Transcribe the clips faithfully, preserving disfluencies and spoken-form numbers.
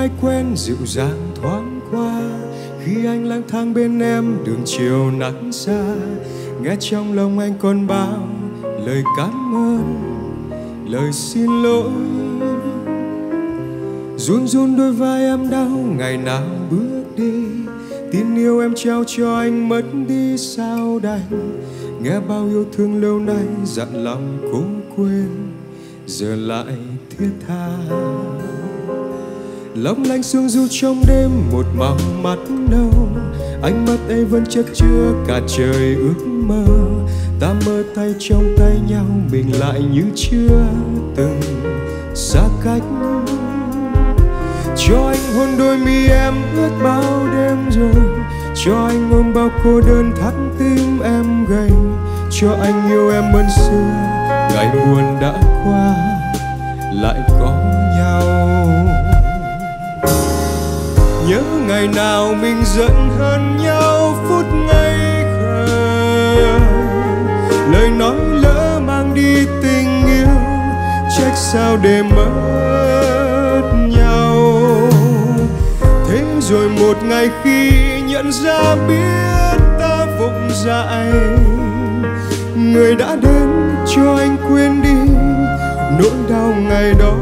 ai quen dịu dàng thoáng qua. Khi anh lang thang bên em đường chiều nắng xa, nghe trong lòng anh còn bao lời cảm ơn, lời xin lỗi. Run run đôi vai em đau ngày nào bước đi, tin yêu em trao cho anh mất đi sao đành. Nghe bao yêu thương lâu nay dặn lòng cố quên, giờ lại thiết tha. Lóng lanh sương du trong đêm một màu mắt nâu, ánh mắt ấy vẫn chất chứa cả trời ước mơ. Ta mơ tay trong tay nhau mình lại như chưa từng xa cách. Cho anh hôn đôi mi em ướt bao đêm rồi, cho anh ôm bao cô đơn thắt tim em gánh, cho anh yêu em hơn xưa ngày buồn đã qua lại có nhau. Nhớ ngày nào mình giận hơn nhau phút ngây khờ, lời nói lỡ mang đi tình yêu, trách sao để mất nhau. Thế rồi một ngày khi nhận ra biết ta vụng dại, người đã đến cho anh quên đi nỗi đau ngày đó.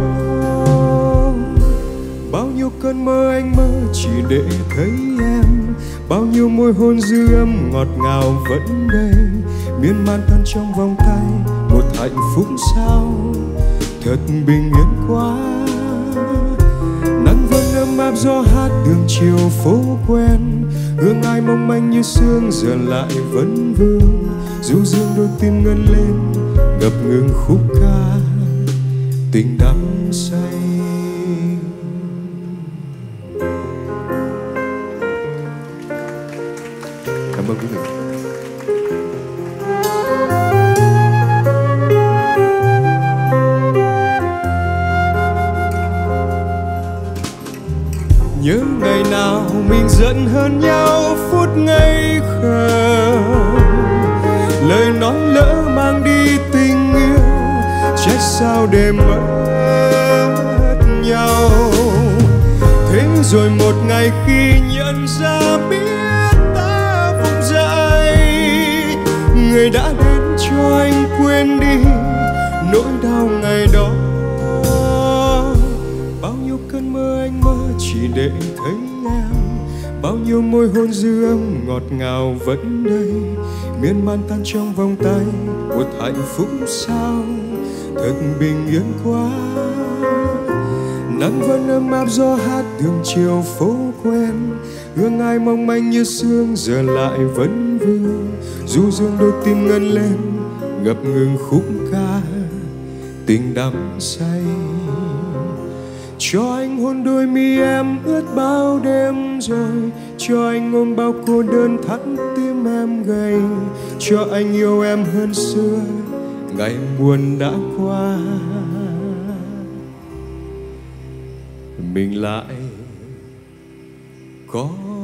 Bao nhiêu cơn mơ anh mơ chỉ để thấy em, bao nhiêu môi hôn dư âm ngọt ngào vẫn đây, miên man tan trong vòng tay một hạnh phúc sao thật bình yên quá. Nắng vẫn ấm áp gió hát đường chiều phố quen, hương ai mong manh như sương giờ lại vẫn vương, du dương đôi tim ngân lên ngập ngừng khúc ca tình đắm say. Cảm ơn quý vị. Nhớ ngày nào mình giận hơn nhau phút ngây khờ, lời nói lỡ mang đi tình yêu, trách sao để mất nhau. Thế rồi một ngày khi nhận ra biết người đã đến cho anh quên đi nỗi đau ngày đó. Bao nhiêu cơn mơ anh mơ chỉ để thấy em, bao nhiêu môi hôn dư âm ngọt ngào vẫn đây, miên man tan trong vòng tay một hạnh phúc sao thật bình yên quá. Nắng vẫn ấm áp gió hát đường chiều phố quen, hương ai mong manh như sương giờ lại vẫn vương, du dương đôi tim ngân lên ngập ngừng khúc ca tình đắm say. Cho anh hôn đôi mi em ướt bao đêm rồi, cho anh ôm bao cô đơn thắt tim em gầy, cho anh yêu em hơn xưa ngày buồn đã qua mình lại có